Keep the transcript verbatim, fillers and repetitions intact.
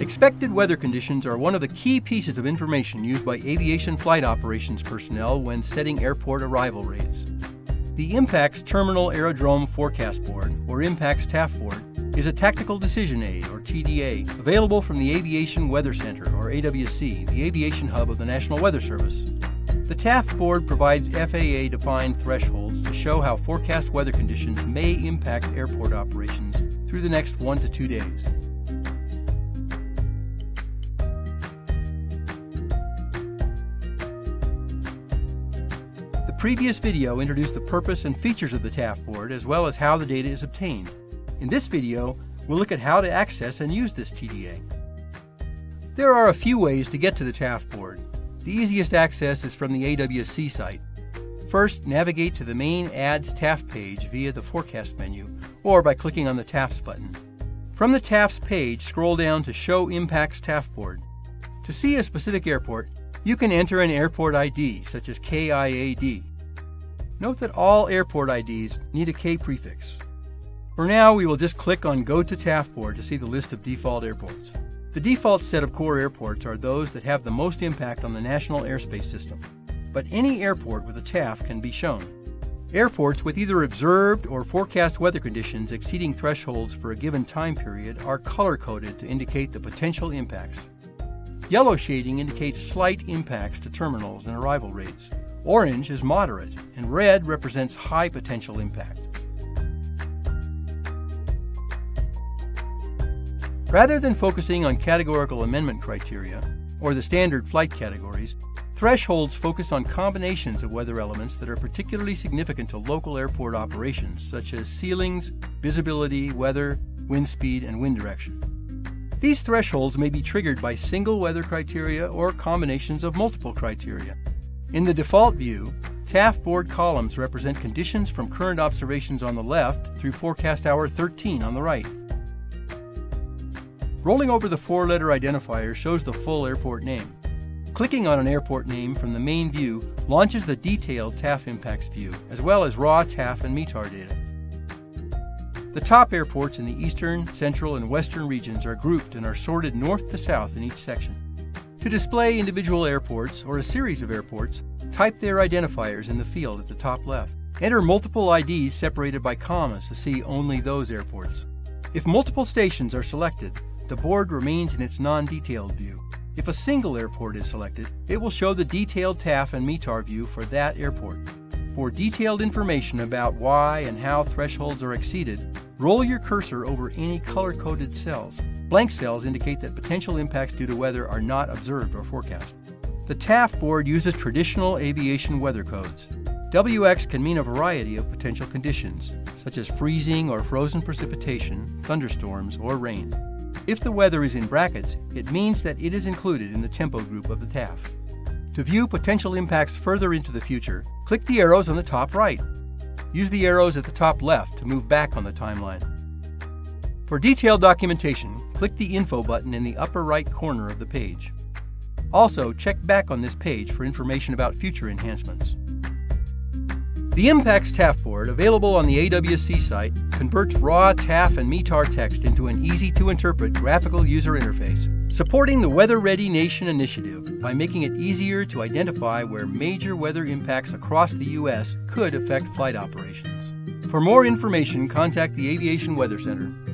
Expected weather conditions are one of the key pieces of information used by aviation flight operations personnel when setting airport arrival rates. The Impacts Terminal Aerodrome Forecast Board, or Impacts T A F Board, is a Tactical Decision Aid, or T D A, available from the Aviation Weather Center, or A W C, the aviation hub of the National Weather Service. The T A F Board provides F A A-defined thresholds to show how forecast weather conditions may impact airport operations through the next one to two days. The previous video introduced the purpose and features of the T A F Board as well as how the data is obtained. In this video, we'll look at how to access and use this T D A. There are a few ways to get to the T A F Board. The easiest access is from the A W C site. First, navigate to the main Ads T A F page via the Forecast menu or by clicking on the T A Fs button. From the T A Fs page, scroll down to Show Impacts T A F Board. To see a specific airport, you can enter an airport I D, such as K I A D. Note that all airport I Ds need a K prefix. For now, we will just click on Go to T A F Board to see the list of default airports. The default set of core airports are those that have the most impact on the National Airspace System, but any airport with a T A F can be shown. Airports with either observed or forecast weather conditions exceeding thresholds for a given time period are color-coded to indicate the potential impacts. Yellow shading indicates slight impacts to terminals and arrival rates. Orange is moderate, and red represents high potential impact. Rather than focusing on categorical amendment criteria, or the standard flight categories, thresholds focus on combinations of weather elements that are particularly significant to local airport operations, such as ceilings, visibility, weather, wind speed, and wind direction. These thresholds may be triggered by single weather criteria or combinations of multiple criteria. In the default view, T A F Board columns represent conditions from current observations on the left through forecast hour thirteen on the right. Rolling over the four-letter identifier shows the full airport name. Clicking on an airport name from the main view launches the detailed T A F impacts view, as well as raw T A F and METAR data. The top airports in the eastern, central, and western regions are grouped and are sorted north to south in each section. To display individual airports or a series of airports, type their identifiers in the field at the top left. Enter multiple I Ds separated by commas to see only those airports. If multiple stations are selected, the board remains in its non-detailed view. If a single airport is selected, it will show the detailed T A F and METAR view for that airport. For detailed information about why and how thresholds are exceeded, roll your cursor over any color-coded cells. Blank cells indicate that potential impacts due to weather are not observed or forecast. The T A F Board uses traditional aviation weather codes. W X can mean a variety of potential conditions, such as freezing or frozen precipitation, thunderstorms, or rain. If the weather is in brackets, it means that it is included in the tempo group of the T A F. To view potential impacts further into the future, click the arrows on the top right. Use the arrows at the top left to move back on the timeline. For detailed documentation, click the Info button in the upper right corner of the page. Also, check back on this page for information about future enhancements. The Impacts T A F Board, available on the A W C site, converts raw T A F and METAR text into an easy-to-interpret graphical user interface, supporting the Weather Ready Nation initiative by making it easier to identify where major weather impacts across the U S could affect flight operations. For more information, contact the Aviation Weather Center.